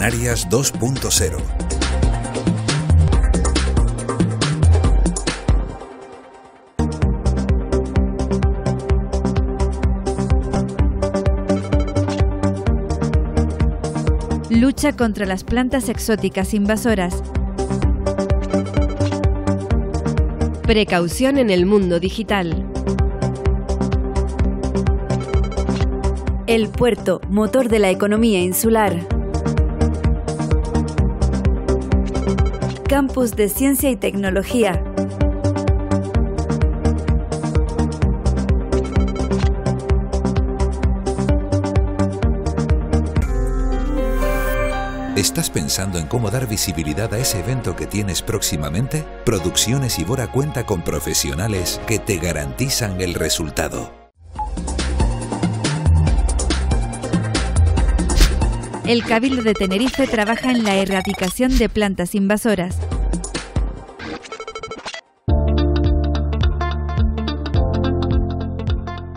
Canarias 2.0. Lucha contra las plantas exóticas invasoras. Precaución en el mundo digital. El puerto, motor de la economía insular. Campus de Ciencia y Tecnología. ¿Estás pensando en cómo dar visibilidad a ese evento que tienes próximamente? Producciones Ibora cuenta con profesionales que te garantizan el resultado. El Cabildo de Tenerife trabaja en la erradicación de plantas invasoras.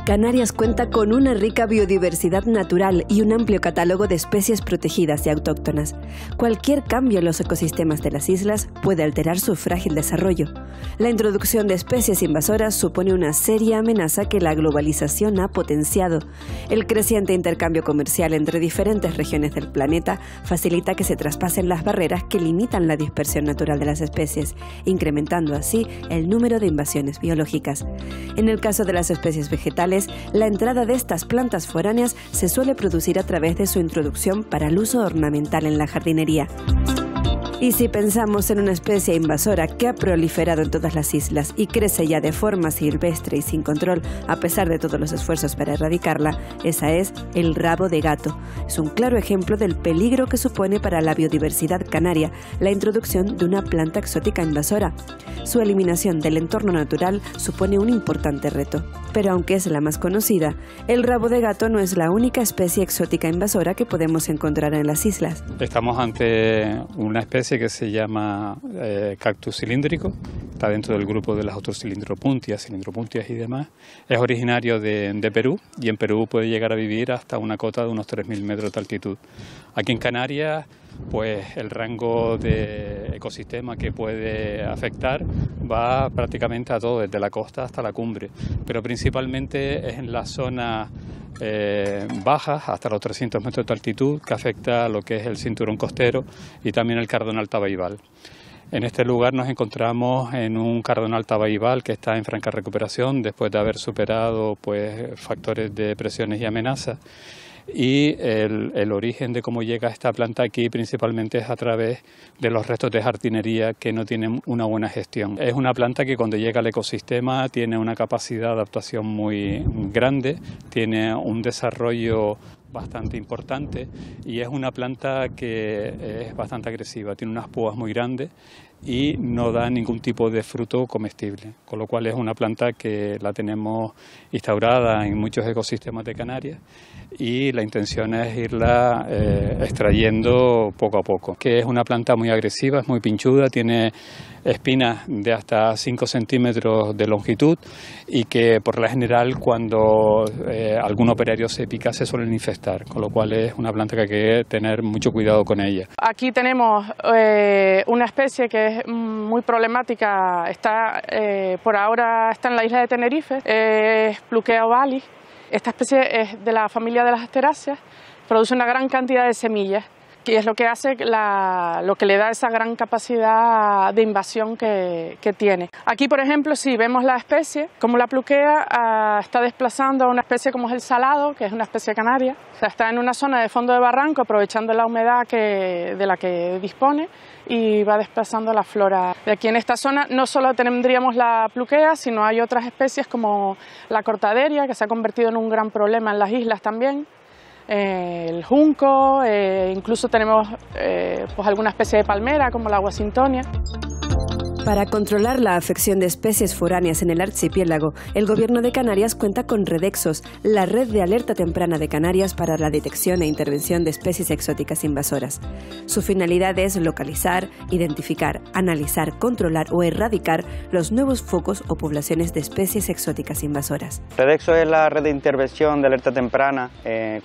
Canarias cuenta con una rica biodiversidad natural y un amplio catálogo de especies protegidas y autóctonas. Cualquier cambio en los ecosistemas de las islas puede alterar su frágil desarrollo. La introducción de especies invasoras supone una seria amenaza que la globalización ha potenciado. El creciente intercambio comercial entre diferentes regiones del planeta facilita que se traspasen las barreras que limitan la dispersión natural de las especies, incrementando así el número de invasiones biológicas. En el caso de las especies vegetales, la entrada de estas plantas foráneas se suele producir a través de su introducción para el uso ornamental en la jardinería. Y si pensamos en una especie invasora que ha proliferado en todas las islas y crece ya de forma silvestre y sin control a pesar de todos los esfuerzos para erradicarla, esa es el rabo de gato. Es un claro ejemplo del peligro que supone para la biodiversidad canaria la introducción de una planta exótica invasora. Su eliminación del entorno natural supone un importante reto. Pero aunque es la más conocida, el rabo de gato no es la única especie exótica invasora que podemos encontrar en las islas. Estamos ante una especie que se llama cactus cilíndrico, está dentro del grupo de las otras cilindropuntias y demás. Es originario de Perú y en Perú puede llegar a vivir hasta una cota de unos 3.000 metros de altitud. Aquí en Canarias, pues el rango de ecosistema que puede afectar va prácticamente a todo, desde la costa hasta la cumbre, pero principalmente es en las zonas bajas, hasta los 300 metros de altitud, que afecta a lo que es el cinturón costero y también el cardonal tabaibal. En este lugar nos encontramos en un cardonal tabaibal que está en franca recuperación después de haber superado, pues, factores de presiones y amenazas. Y el origen de cómo llega esta planta aquí principalmente es a través de los restos de jardinería que no tienen una buena gestión. Es una planta que cuando llega al ecosistema tiene una capacidad de adaptación muy grande, tiene un desarrollo bastante importante y es una planta que es bastante agresiva, tiene unas púas muy grandes y no da ningún tipo de fruto comestible, con lo cual es una planta que la tenemos instaurada en muchos ecosistemas de Canarias y la intención es irla extrayendo poco a poco. Que es una planta muy agresiva, es muy pinchuda, tiene espinas de hasta 5 centímetros de longitud y que por la general cuando algún operario se pica se suelen infestar, con lo cual es una planta que hay que tener mucho cuidado con ella. Aquí tenemos una especie que es muy problemática, está, por ahora está en la isla de Tenerife, es Pluchea ovalis. Esta especie es de la familia de las asteráceas, produce una gran cantidad de semillas, que es lo que hace lo que le da esa gran capacidad de invasión que tiene. Aquí, por ejemplo, si vemos la especie, como la Pluchea está desplazando a una especie como es el salado, que es una especie canaria, o sea, está en una zona de fondo de barranco aprovechando la humedad de la que dispone y va desplazando la flora. De aquí en esta zona no solo tendríamos la Pluchea, sino hay otras especies como la cortaderia, que se ha convertido en un gran problema en las islas también. El junco, incluso tenemos pues alguna especie de palmera como la Washingtonia. Para controlar la afección de especies foráneas en el archipiélago, el Gobierno de Canarias cuenta con Redexos, la red de alerta temprana de Canarias para la detección e intervención de especies exóticas invasoras. Su finalidad es localizar, identificar, analizar, controlar o erradicar los nuevos focos o poblaciones de especies exóticas invasoras. Redexos es la red de intervención de alerta temprana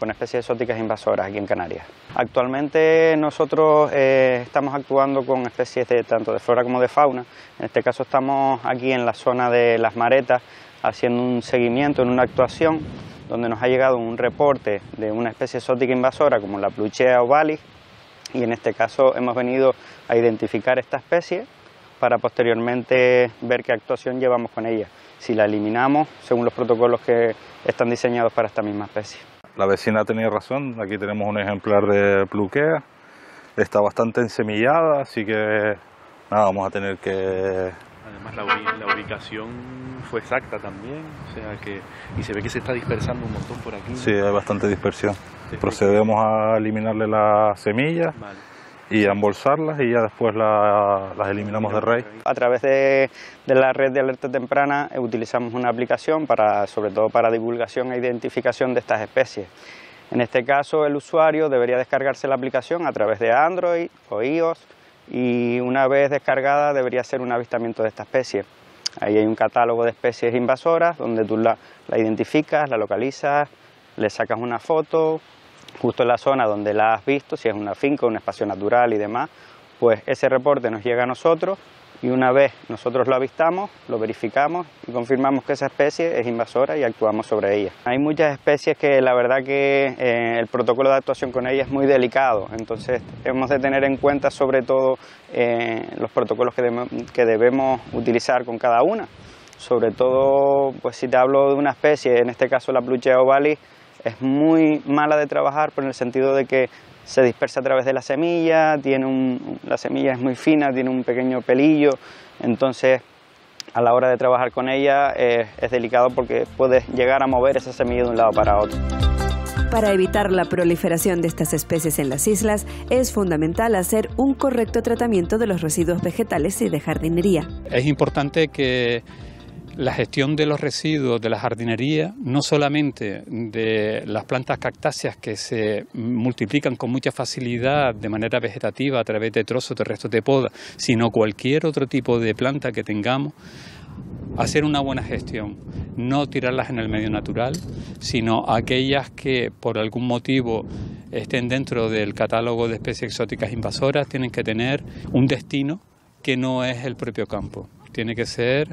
con especies exóticas invasoras aquí en Canarias. Actualmente nosotros estamos actuando con especies tanto de flora como de fauna. En este caso estamos aquí en la zona de Las Maretas haciendo un seguimiento en una actuación donde nos ha llegado un reporte de una especie exótica invasora como la Pluchea ovalis, y en este caso hemos venido a identificar esta especie para posteriormente ver qué actuación llevamos con ella, si la eliminamos según los protocolos que están diseñados para esta misma especie. La vecina tenía razón, aquí tenemos un ejemplar de Pluchea, está bastante ensemillada, así que nada, vamos a tener que... Además la ubicación fue exacta también, o sea que... y se ve que se está dispersando un montón por aquí. Sí, hay bastante dispersión. Procedemos a eliminarle las semillas, vale, y a embolsarlas y ya después las eliminamos de raíz. A través de la red de alerta temprana utilizamos una aplicación para, sobre todo para divulgación e identificación de estas especies. En este caso el usuario debería descargarse la aplicación a través de Android o iOS, y una vez descargada debería hacer un avistamiento de esta especie. Ahí hay un catálogo de especies invasoras donde tú la identificas, la localizas, le sacas una foto justo en la zona donde la has visto, si es una finca, un espacio natural y demás, pues ese reporte nos llega a nosotros y una vez nosotros lo avistamos, lo verificamos y confirmamos que esa especie es invasora y actuamos sobre ella. Hay muchas especies que la verdad que el protocolo de actuación con ellas es muy delicado, entonces hemos de tener en cuenta sobre todo los protocolos que debemos utilizar con cada una. Sobre todo, pues si te hablo de una especie, en este caso la Pluchea ovalis, es muy mala de trabajar por el sentido de que se dispersa a través de la semilla, la semilla es muy fina, tiene un pequeño pelillo, entonces a la hora de trabajar con ella es delicado porque puedes llegar a mover esa semilla de un lado para otro. Para evitar la proliferación de estas especies en las islas, es fundamental hacer un correcto tratamiento de los residuos vegetales y de jardinería. Es importante que la gestión de los residuos de la jardinería, no solamente de las plantas cactáceas que se multiplican con mucha facilidad de manera vegetativa a través de trozos de restos de poda, sino cualquier otro tipo de planta que tengamos, hacer una buena gestión, no tirarlas en el medio natural, sino aquellas que por algún motivo estén dentro del catálogo de especies exóticas invasoras, tienen que tener un destino que no es el propio campo. Tiene que ser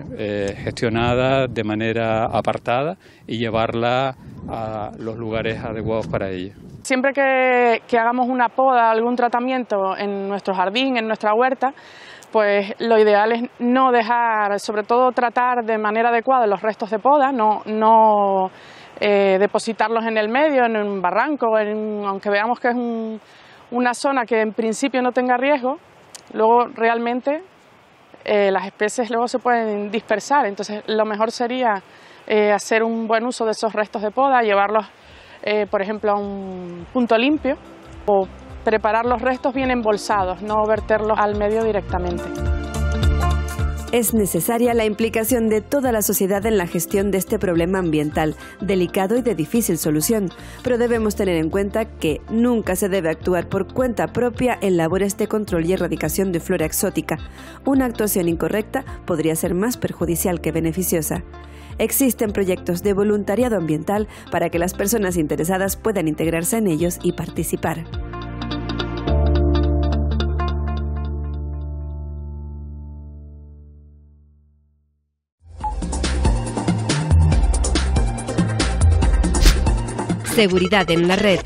gestionada de manera apartada y llevarla a los lugares adecuados para ella. Siempre que hagamos una poda, algún tratamiento en nuestro jardín, en nuestra huerta, pues lo ideal es no dejar, sobre todo tratar de manera adecuada los restos de poda, no depositarlos en el medio, en un barranco, aunque veamos que es una zona que en principio no tenga riesgo, luego realmente... las especies luego se pueden dispersar, entonces lo mejor sería hacer un buen uso de esos restos de poda, llevarlos, por ejemplo, a un punto limpio o preparar los restos bien embolsados, no verterlos al medio directamente. Es necesaria la implicación de toda la sociedad en la gestión de este problema ambiental, delicado y de difícil solución, pero debemos tener en cuenta que nunca se debe actuar por cuenta propia en labores de control y erradicación de flora exótica. Una actuación incorrecta podría ser más perjudicial que beneficiosa. Existen proyectos de voluntariado ambiental para que las personas interesadas puedan integrarse en ellos y participar. Seguridad en la red.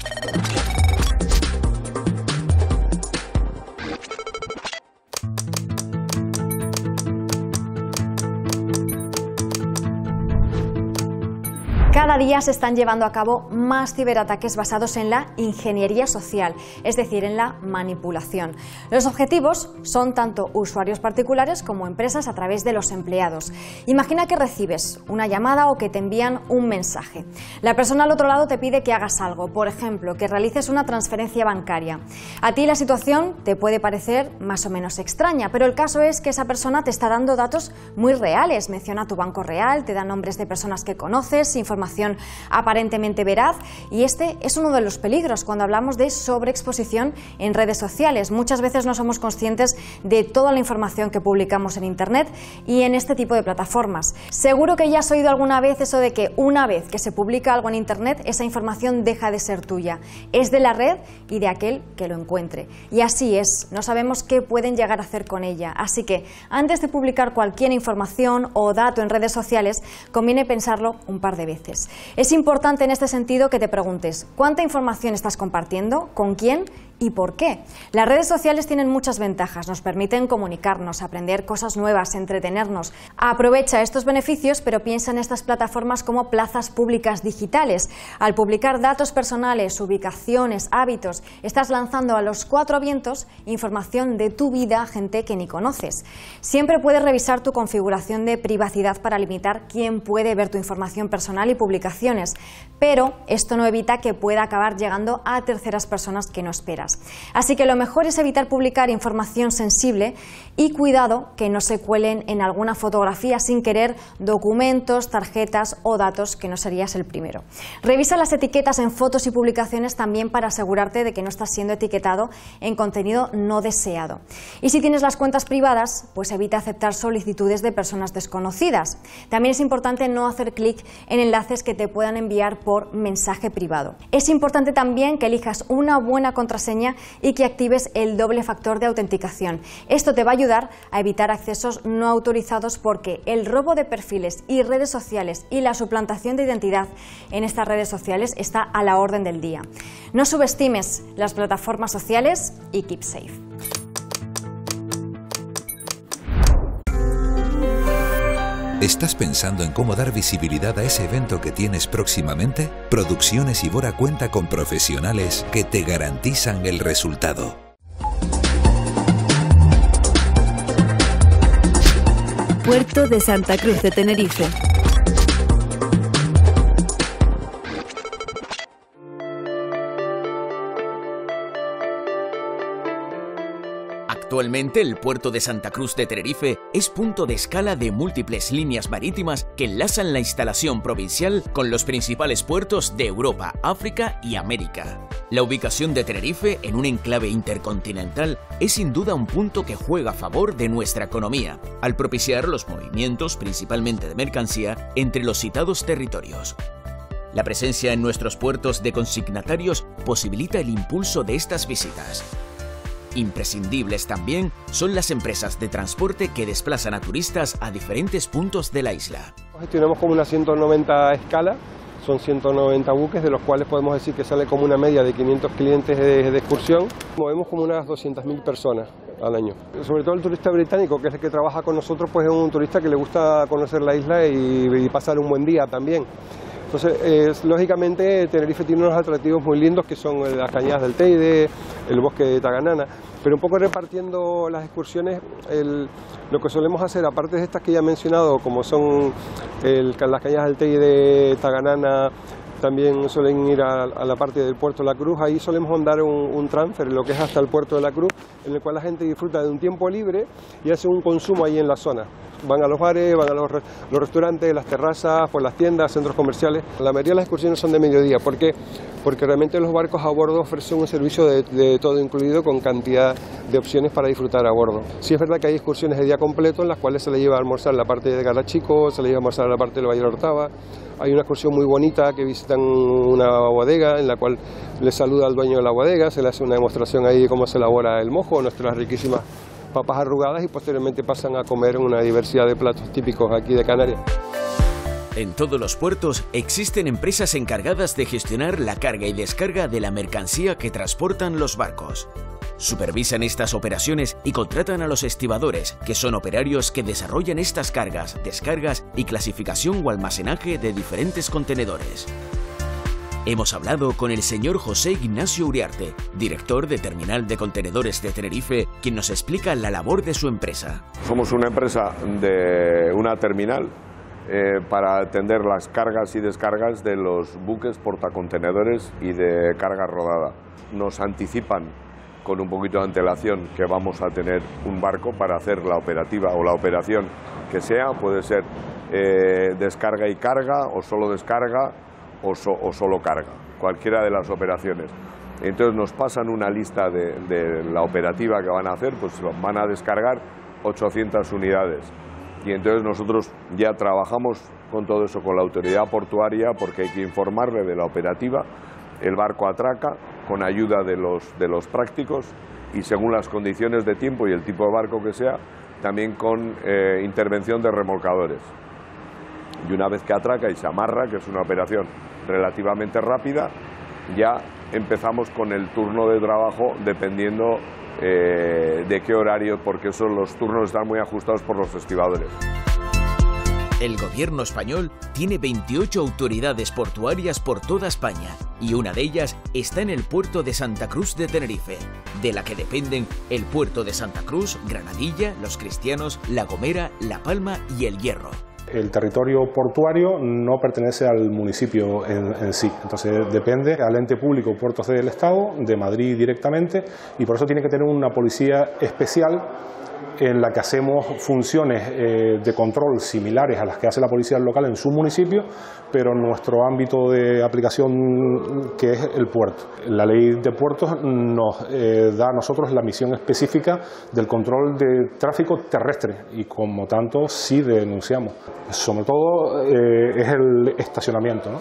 Cada día se están llevando a cabo más ciberataques basados en la ingeniería social, es decir, en la manipulación. Los objetivos son tanto usuarios particulares como empresas a través de los empleados. Imagina que recibes una llamada o que te envían un mensaje. La persona al otro lado te pide que hagas algo, por ejemplo, que realices una transferencia bancaria. A ti la situación te puede parecer más o menos extraña, pero el caso es que esa persona te está dando datos muy reales. Menciona tu banco real, te da nombres de personas que conoces, información aparentemente veraz, y este es uno de los peligros cuando hablamos de sobreexposición en redes sociales. Muchas veces no somos conscientes de toda la información que publicamos en Internet y en este tipo de plataformas. Seguro que ya has oído alguna vez eso de que una vez que se publica algo en Internet, esa información deja de ser tuya, es de la red y de aquel que lo encuentre. Y así es, no sabemos qué pueden llegar a hacer con ella. Así que antes de publicar cualquier información o dato en redes sociales, conviene pensarlo un par de veces. Es importante en este sentido que te preguntes cuánta información estás compartiendo, con quién y por qué. Las redes sociales tienen muchas ventajas, nos permiten comunicarnos, aprender cosas nuevas, entretenernos. Aprovecha estos beneficios, pero piensa en estas plataformas como plazas públicas digitales. Al publicar datos personales, ubicaciones, hábitos, estás lanzando a los cuatro vientos información de tu vida a gente que ni conoces. Siempre puedes revisar tu configuración de privacidad para limitar quién puede ver tu información personal y publicaciones, pero esto no evita que pueda acabar llegando a terceras personas que no esperas. Así que lo mejor es evitar publicar información sensible y cuidado que no se cuelen en alguna fotografía sin querer documentos, tarjetas o datos que no serías el primero. Revisa las etiquetas en fotos y publicaciones también para asegurarte de que no estás siendo etiquetado en contenido no deseado. Y si tienes las cuentas privadas, pues evita aceptar solicitudes de personas desconocidas. También es importante no hacer clic en enlaces que te puedan enviar por mensaje privado. Es importante también que elijas una buena contraseña y que actives el doble factor de autenticación. Esto te va a ayudar a evitar accesos no autorizados, porque el robo de perfiles y redes sociales y la suplantación de identidad en estas redes sociales está a la orden del día. No subestimes las plataformas sociales y keep safe. ¿Estás pensando en cómo dar visibilidad a ese evento que tienes próximamente? Producciones Ibora cuenta con profesionales que te garantizan el resultado. Puerto de Santa Cruz de Tenerife. Actualmente, el puerto de Santa Cruz de Tenerife es punto de escala de múltiples líneas marítimas que enlazan la instalación provincial con los principales puertos de Europa, África y América. La ubicación de Tenerife en un enclave intercontinental es sin duda un punto que juega a favor de nuestra economía, al propiciar los movimientos, principalmente de mercancía, entre los citados territorios. La presencia en nuestros puertos de consignatarios posibilita el impulso de estas visitas. Imprescindibles también son las empresas de transporte que desplazan a turistas a diferentes puntos de la isla. Gestionamos como una 190 escala, son 190 buques, de los cuales podemos decir que sale como una media de 500 clientes de excursión. Movemos como unas 200.000 personas al año. Sobre todo el turista británico, que es el que trabaja con nosotros, pues es un turista que le gusta conocer la isla y pasar un buen día también. Entonces, lógicamente, Tenerife tiene unos atractivos muy lindos que son las cañadas del Teide, el bosque de Taganana, pero un poco repartiendo las excursiones, lo que solemos hacer, aparte de estas que ya he mencionado, como son las cañadas del Teide, Taganana, también suelen ir a la parte del puerto de la Cruz. Ahí solemos mandar un transfer, lo que es hasta el puerto de la Cruz, en el cual la gente disfruta de un tiempo libre y hace un consumo ahí en la zona. Van a los bares, van a los restaurantes, las terrazas, por las tiendas, centros comerciales. La mayoría de las excursiones son de mediodía. ¿Por qué? Porque realmente los barcos a bordo ofrecen un servicio de todo incluido, con cantidad de opciones para disfrutar a bordo. Sí es verdad que hay excursiones de día completo, en las cuales se le lleva a almorzar la parte de Galachico, se le lleva a almorzar la parte del Valle de Ortava. Hay una excursión muy bonita que visitan una bodega, en la cual le saluda al dueño de la bodega, se le hace una demostración ahí de cómo se elabora el mojo, nuestras riquísimas papas arrugadas, y posteriormente pasan a comer una diversidad de platos típicos aquí de Canarias. En todos los puertos existen empresas encargadas de gestionar la carga y descarga de la mercancía que transportan los barcos. Supervisan estas operaciones y contratan a los estibadores, que son operarios que desarrollan estas cargas, descargas y clasificación o almacenaje de diferentes contenedores. Hemos hablado con el señor José Ignacio Uriarte, director de Terminal de Contenedores de Tenerife, quien nos explica la labor de su empresa. Somos una empresa de una terminal para atender las cargas y descargas de los buques portacontenedores y de carga rodada. Nos anticipan con un poquito de antelación que vamos a tener un barco para hacer la operativa o la operación que sea. Puede ser descarga y carga, o solo descarga, o solo carga, cualquiera de las operaciones. Entonces nos pasan una lista de la operativa que van a hacer. Pues van a descargar 800 unidades y entonces nosotros ya trabajamos con todo eso con la autoridad portuaria, porque hay que informarle de la operativa. El barco atraca con ayuda de los prácticos, y según las condiciones de tiempo y el tipo de barco que sea, también con intervención de remolcadores. Y una vez que atraca y se amarra, que es una operación relativamente rápida, ya empezamos con el turno de trabajo dependiendo de qué horario, porque esos, los turnos están muy ajustados por los estibadores. El gobierno español tiene 28 autoridades portuarias por toda España, y una de ellas está en el puerto de Santa Cruz de Tenerife, de la que dependen el puerto de Santa Cruz, Granadilla, Los Cristianos, La Gomera, La Palma y El Hierro. El territorio portuario no pertenece al municipio en sí, entonces depende al ente público Puertos del Estado, de Madrid directamente, y por eso tiene que tener una policía especial en la que hacemos funciones de control similares a las que hace la policía local en su municipio, pero nuestro ámbito de aplicación, que es el puerto. La ley de puertos nos da a nosotros la misión específica del control de tráfico terrestre, y como tanto sí denunciamos. Sobre todo es el estacionamiento, ¿no?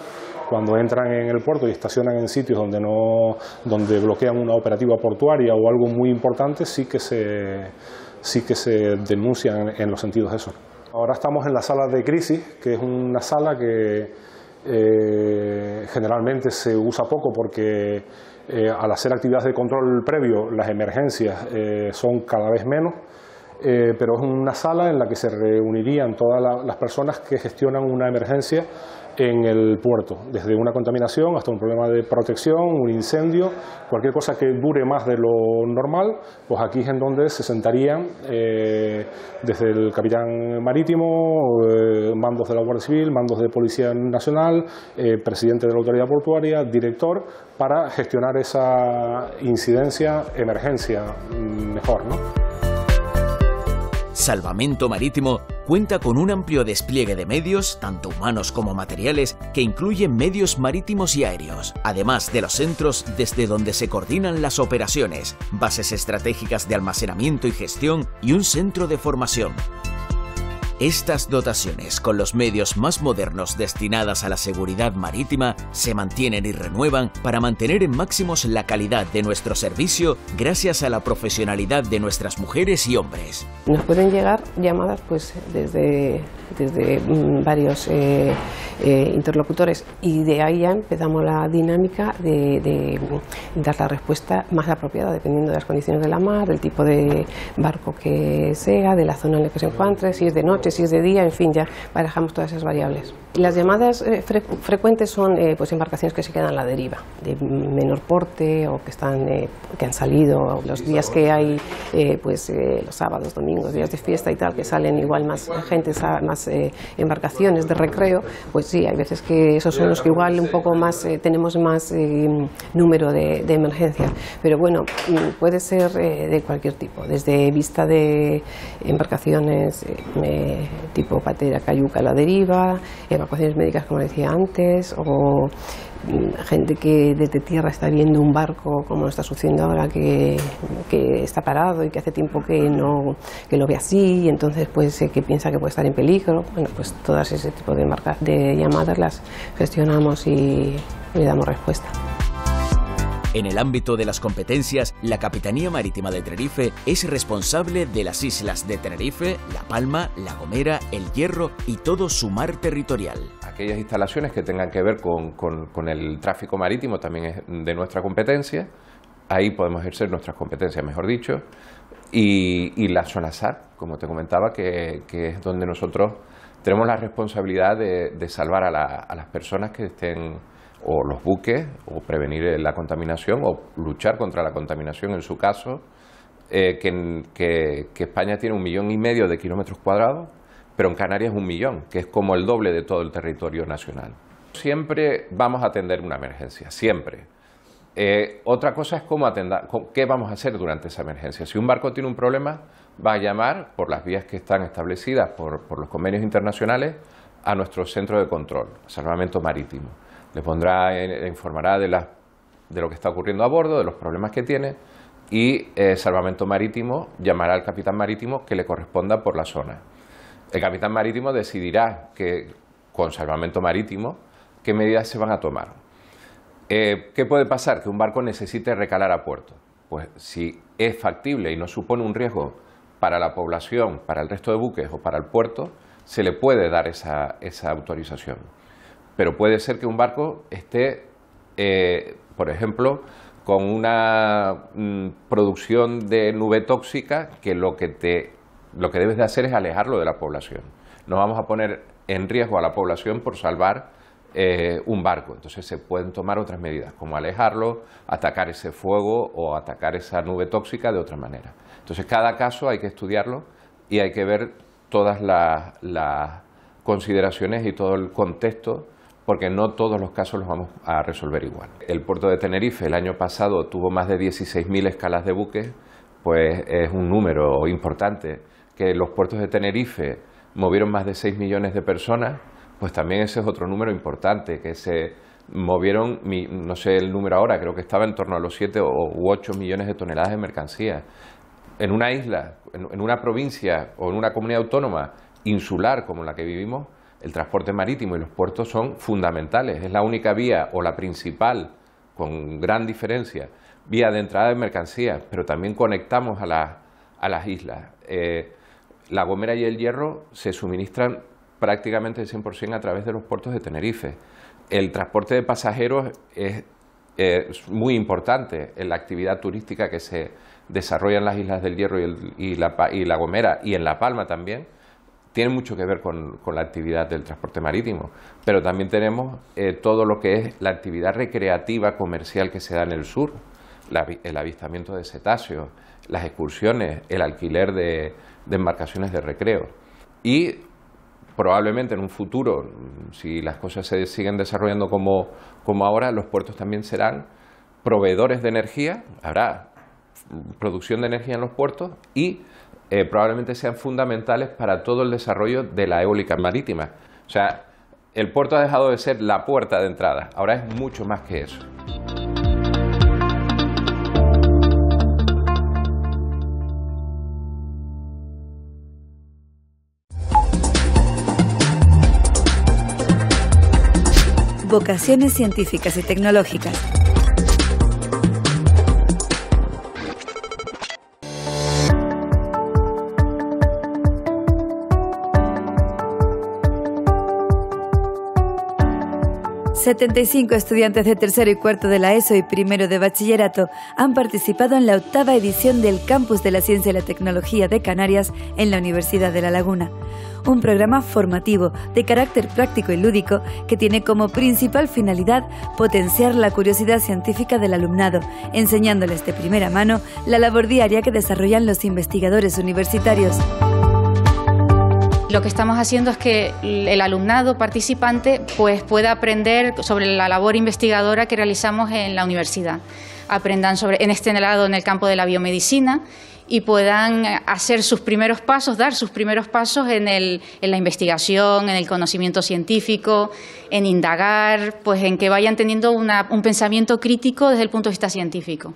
Cuando entran en el puerto y estacionan en sitios donde bloquean una operativa portuaria o algo muy importante, sí que se denuncian en los sentidos de eso. Ahora estamos en la sala de crisis, que es una sala que generalmente se usa poco porque al hacer actividades de control previo, las emergencias son cada vez menos, pero es una sala en la que se reunirían todas las personas que gestionan una emergencia en el puerto, desde una contaminación hasta un problema de protección, un incendio, cualquier cosa que dure más de lo normal. Pues aquí es en donde se sentarían desde el capitán marítimo, mandos de la Guardia Civil, mandos de Policía Nacional, presidente de la autoridad portuaria, director, para gestionar esa incidencia, emergencia mejor, ¿no? Salvamento Marítimo cuenta con un amplio despliegue de medios, tanto humanos como materiales, que incluyen medios marítimos y aéreos, además de los centros desde donde se coordinan las operaciones, bases estratégicas de almacenamiento y gestión y un centro de formación. Estas dotaciones, con los medios más modernos destinadas a la seguridad marítima, se mantienen y renuevan para mantener en máximos la calidad de nuestro servicio gracias a la profesionalidad de nuestras mujeres y hombres. Nos pueden llegar llamadas pues desde varios interlocutores, y de ahí ya empezamos la dinámica de dar la respuesta más apropiada dependiendo de las condiciones de la mar, del tipo de barco que sea, de la zona en la que se encuentre, si es de noche, si es de día, en fin, ya barajamos todas esas variables. Las llamadas frecuentes son pues embarcaciones que se quedan a la deriva, de menor porte o que han salido los días que hay, los sábados, domingos, días de fiesta y tal, que salen igual más gente, más embarcaciones de recreo. Pues sí, hay veces que esos son los que igual un poco más, tenemos más número de emergencias, pero bueno, puede ser de cualquier tipo, desde vista de embarcaciones tipo patera, cayuca, la deriva, evacuaciones médicas, como decía antes, o gente que desde tierra está viendo un barco, como lo está sucediendo ahora, que está parado y que hace tiempo que lo ve así, y entonces pues que piensa que puede estar en peligro. Bueno, pues todas ese tipo de llamadas las gestionamos y le damos respuesta. En el ámbito de las competencias, la Capitanía Marítima de Tenerife es responsable de las islas de Tenerife, La Palma, La Gomera, El Hierro y todo su mar territorial. Aquellas instalaciones que tengan que ver con el tráfico marítimo también es de nuestra competencia, ahí podemos ejercer nuestras competencias, mejor dicho, y la zona SAR, como te comentaba, que es donde nosotros tenemos la responsabilidad de salvar a las personas que estén, o los buques, o prevenir la contaminación, o luchar contra la contaminación en su caso, que España tiene 1,5 millones de kilómetros cuadrados, pero en Canarias 1 millón, que es como el doble de todo el territorio nacional. Siempre vamos a atender una emergencia, siempre. Otra cosa es cómo atender, qué vamos a hacer durante esa emergencia. Si un barco tiene un problema, va a llamar, por las vías que están establecidas por los convenios internacionales, a nuestro centro de control, Salvamento Marítimo. Les pondrá, informará de lo que está ocurriendo a bordo, de los problemas que tiene, y Salvamento Marítimo llamará al capitán marítimo que le corresponda por la zona. El capitán marítimo decidirá que, con Salvamento Marítimo, qué medidas se van a tomar. ¿Qué puede pasar? Que un barco necesite recalar a puerto. Pues si es factible y no supone un riesgo para la población, para el resto de buques o para el puerto, se le puede dar esa autorización. Pero puede ser que un barco esté, por ejemplo, con una producción de nube tóxica, que lo que debes de hacer es alejarlo de la población. No vamos a poner en riesgo a la población por salvar un barco. Entonces se pueden tomar otras medidas, como alejarlo, atacar ese fuego o atacar esa nube tóxica de otra manera. Entonces cada caso hay que estudiarlo y hay que ver todas las consideraciones y todo el contexto, porque no todos los casos los vamos a resolver igual. El puerto de Tenerife el año pasado tuvo más de 16.000 escalas de buques, pues es un número importante. Que los puertos de Tenerife movieron más de 6 millones de personas, pues también ese es otro número importante, que se movieron, no sé el número ahora, creo que estaba en torno a los 7 u 8 millones de toneladas de mercancía. En una isla, en una provincia o en una comunidad autónoma insular como la que vivimos, el transporte marítimo y los puertos son fundamentales. Es la única vía, o la principal, con gran diferencia, vía de entrada de mercancías, pero también conectamos a las islas. La Gomera y El Hierro se suministran prácticamente el 100% a través de los puertos de Tenerife. El transporte de pasajeros es muy importante en la actividad turística que se desarrolla en las Islas del Hierro y la Gomera, y en La Palma también. Tiene mucho que ver con la actividad del transporte marítimo, pero también tenemos todo lo que es la actividad recreativa comercial que se da en el sur, el avistamiento de cetáceos, las excursiones, el alquiler de embarcaciones de recreo. Y probablemente en un futuro, si las cosas se siguen desarrollando como ahora, los puertos también serán proveedores de energía, habrá producción de energía en los puertos, y probablemente sean fundamentales para todo el desarrollo de la eólica marítima. O sea, el puerto ha dejado de ser la puerta de entrada, ahora es mucho más que eso. Vocaciones científicas y tecnológicas. ...75 estudiantes de tercero y cuarto de la ESO y primero de bachillerato han participado en la 8ª edición del Campus de la Ciencia y la Tecnología de Canarias en la Universidad de La Laguna. Un programa formativo de carácter práctico y lúdico que tiene como principal finalidad potenciar la curiosidad científica del alumnado, enseñándoles de primera mano la labor diaria que desarrollan los investigadores universitarios. Lo que estamos haciendo es que el alumnado participante pues pueda aprender sobre la labor investigadora que realizamos en la universidad. Aprendan sobre, en este lado, en el campo de la biomedicina, y puedan hacer sus primeros pasos, dar sus primeros pasos en la investigación, en el conocimiento científico, en indagar, pues en que vayan teniendo un pensamiento crítico desde el punto de vista científico.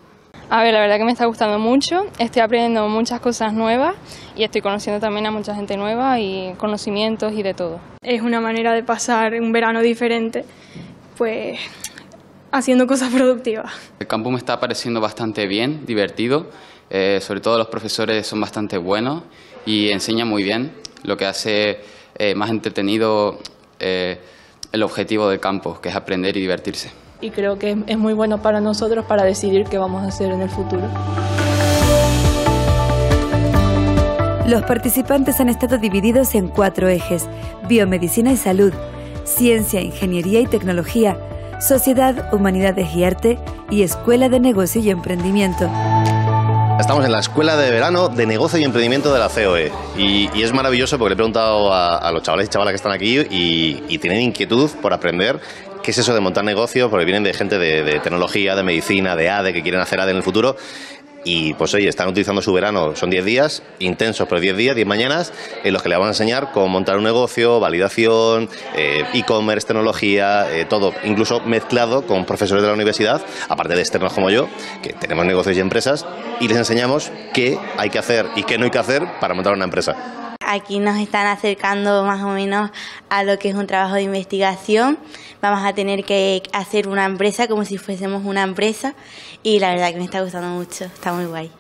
A ver, la verdad que me está gustando mucho, estoy aprendiendo muchas cosas nuevas y estoy conociendo también a mucha gente nueva y conocimientos y de todo. Es una manera de pasar un verano diferente, pues haciendo cosas productivas. El campus me está pareciendo bastante bien, divertido, sobre todo los profesores son bastante buenos y enseñan muy bien, lo que hace más entretenido el objetivo del campus, que es aprender y divertirse. y creo que es muy bueno para nosotros para decidir qué vamos a hacer en el futuro. Los participantes han estado divididos en 4 ejes: biomedicina y salud, ciencia, ingeniería y tecnología, sociedad, humanidades y arte y escuela de negocio y emprendimiento. Estamos en la Escuela de Verano de Negocio y Emprendimiento de la COE y es maravilloso porque le he preguntado a los chavales y chavalas que están aquí y tienen inquietud por aprender qué es eso de montar negocios, porque vienen de gente de tecnología, de medicina, de ADE, que quieren hacer ADE en el futuro. Y pues oye, están utilizando su verano, son 10 días intensos, pero 10 días, 10 mañanas en los que le van a enseñar cómo montar un negocio, validación, e-commerce, tecnología, todo, incluso mezclado con profesores de la universidad, aparte de externos como yo, que tenemos negocios y empresas, y les enseñamos qué hay que hacer y qué no hay que hacer para montar una empresa. Aquí nos están acercando más o menos a lo que es un trabajo de investigación. Vamos a tener que hacer una empresa como si fuésemos una empresa y la verdad que me está gustando mucho, está muy guay.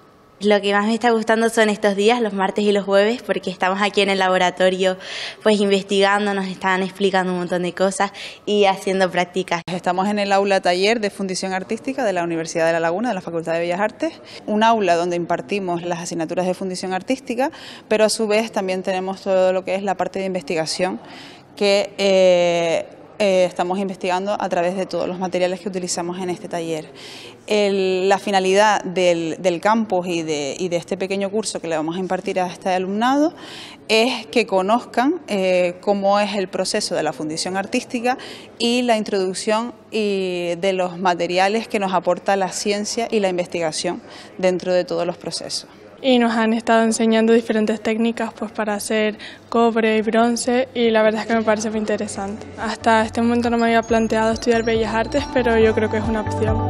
Lo que más me está gustando son estos días, los martes y los jueves, porque estamos aquí en el laboratorio pues investigando, nos están explicando un montón de cosas y haciendo prácticas. Estamos en el aula taller de fundición artística de la Universidad de La Laguna, de la Facultad de Bellas Artes, un aula donde impartimos las asignaturas de fundición artística, pero a su vez también tenemos todo lo que es la parte de investigación que estamos investigando a través de todos los materiales que utilizamos en este taller. La finalidad del campus y de este pequeño curso que le vamos a impartir a este alumnado es que conozcan cómo es el proceso de la fundición artística y la introducción de los materiales que nos aporta la ciencia y la investigación dentro de todos los procesos. Y nos han estado enseñando diferentes técnicas pues para hacer cobre y bronce y la verdad es que me parece muy interesante. Hasta este momento no me había planteado estudiar Bellas Artes, pero yo creo que es una opción.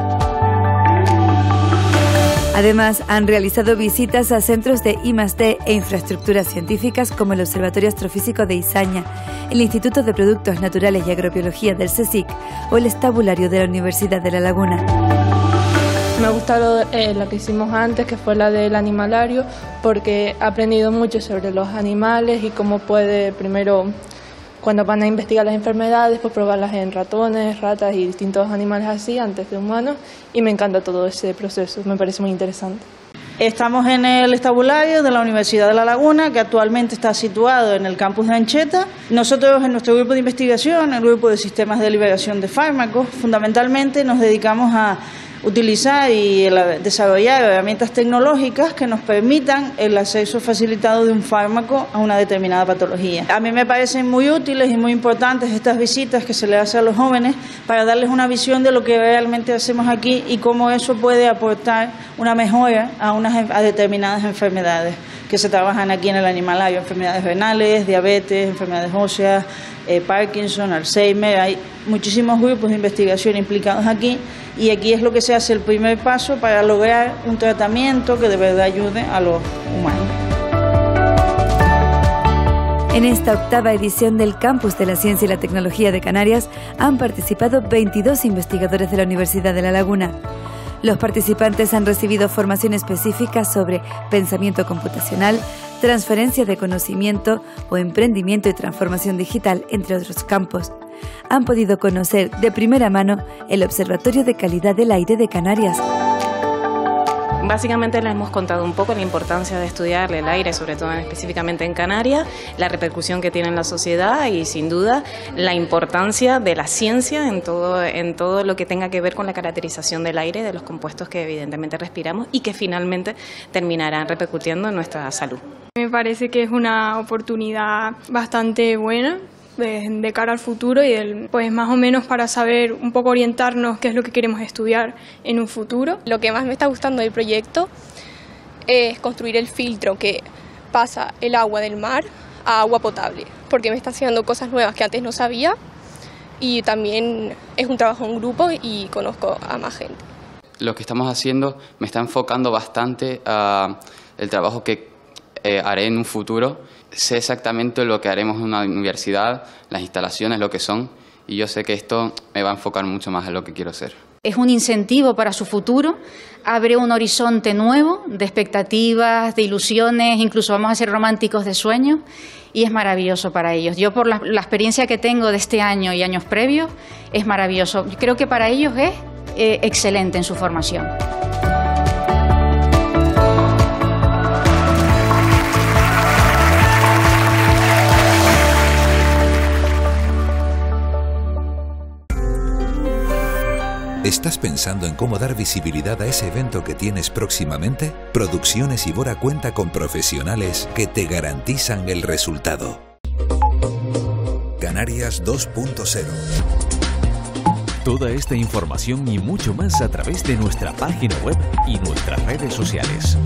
Además, han realizado visitas a centros de I+D e infraestructuras científicas como el Observatorio Astrofísico de Izaña, el Instituto de Productos Naturales y Agrobiología del CSIC o el estabulario de la Universidad de La Laguna. Me ha gustado lo que hicimos antes, que fue la del animalario, porque he aprendido mucho sobre los animales y cómo puede, primero, cuando van a investigar las enfermedades, pues probarlas en ratones, ratas y distintos animales así, antes de humanos, y me encanta todo ese proceso, me parece muy interesante. Estamos en el estabulario de la Universidad de La Laguna, que actualmente está situado en el campus de Ancheta. Nosotros, en nuestro grupo de investigación, el grupo de sistemas de liberación de fármacos, fundamentalmente nos dedicamos a utilizar y desarrollar herramientas tecnológicas que nos permitan el acceso facilitado de un fármaco a una determinada patología. A mí me parecen muy útiles y muy importantes estas visitas que se le hace a los jóvenes para darles una visión de lo que realmente hacemos aquí y cómo eso puede aportar una mejora a determinadas enfermedades que se trabajan aquí en el animalario, enfermedades renales, diabetes, enfermedades óseas, Parkinson, Alzheimer. Hay muchísimos grupos de investigación implicados aquí y aquí es lo que se hace el primer paso para lograr un tratamiento que de verdad ayude a los humanos. En esta octava edición del Campus de la Ciencia y la Tecnología de Canarias han participado 22 investigadores de la Universidad de La Laguna. Los participantes han recibido formación específica sobre pensamiento computacional, transferencia de conocimiento o emprendimiento y transformación digital, entre otros campos. Han podido conocer de primera mano el Observatorio de Calidad del Aire de Canarias. Básicamente les hemos contado un poco la importancia de estudiar el aire, sobre todo específicamente en Canarias, la repercusión que tiene en la sociedad y sin duda la importancia de la ciencia en todo lo que tenga que ver con la caracterización del aire, de los compuestos que evidentemente respiramos y que finalmente terminarán repercutiendo en nuestra salud. Me parece que es una oportunidad bastante buena de cara al futuro y pues más o menos para saber un poco orientarnos qué es lo que queremos estudiar en un futuro. Lo que más me está gustando del proyecto es construir el filtro que pasa el agua del mar a agua potable, porque me está enseñando cosas nuevas que antes no sabía y también es un trabajo en grupo y conozco a más gente. Lo que estamos haciendo me está enfocando bastante a el trabajo que haré en un futuro. Sé exactamente lo que haremos en una universidad, las instalaciones, lo que son, y yo sé que esto me va a enfocar mucho más en lo que quiero ser. Es un incentivo para su futuro, abre un horizonte nuevo de expectativas, de ilusiones, incluso vamos a ser románticos de sueños, y es maravilloso para ellos. Yo, por la experiencia que tengo de este año y años previos, es maravilloso. Yo creo que para ellos es excelente en su formación. ¿Estás pensando en cómo dar visibilidad a ese evento que tienes próximamente? Producciones Ibora cuenta con profesionales que te garantizan el resultado. Canarias 2.0. Toda esta información y mucho más a través de nuestra página web y nuestras redes sociales.